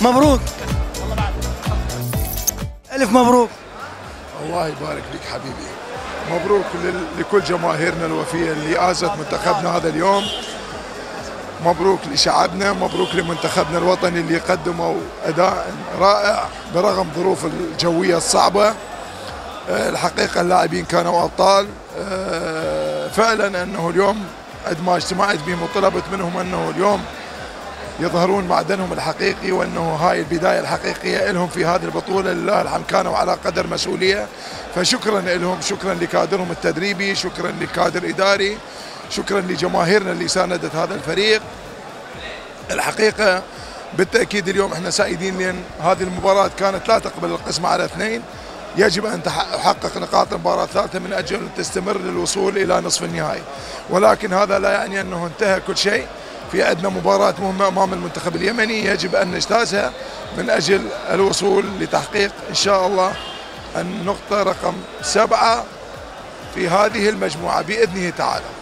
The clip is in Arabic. مبروك، ألف مبروك. الله يبارك لك حبيبي، مبروك لكل جماهيرنا الوفية اللي آزت منتخبنا هذا اليوم، مبروك لشعبنا، مبروك لمنتخبنا الوطني اللي قدموا أداء رائع برغم ظروف الجوية الصعبة. الحقيقة اللاعبين كانوا أبطال فعلا، أنه اليوم قد ما اجتمعت بهم وطلبت منهم أنه اليوم يظهرون معدنهم الحقيقي، وأنه هاي البداية الحقيقية لهم في هذه البطولة. لله الحمد كانوا على قدر مسؤولية، فشكرا لهم، شكرا لكادرهم التدريبي، شكرا لكادر إداري، شكرا لجماهيرنا اللي ساندت هذا الفريق. الحقيقة بالتأكيد اليوم احنا سائدين، لأن هذه المباراة كانت لا تقبل القسمة على اثنين، يجب أن تحقق نقاط المباراة الثالثة من أجل أن تستمر للوصول إلى نصف النهائي، ولكن هذا لا يعني أنه انتهى كل شيء. في عندنا مباراة مهمة أمام المنتخب اليمني يجب أن نجتازها من أجل الوصول لتحقيق إن شاء الله النقطة رقم 7 في هذه المجموعة بإذنه تعالى.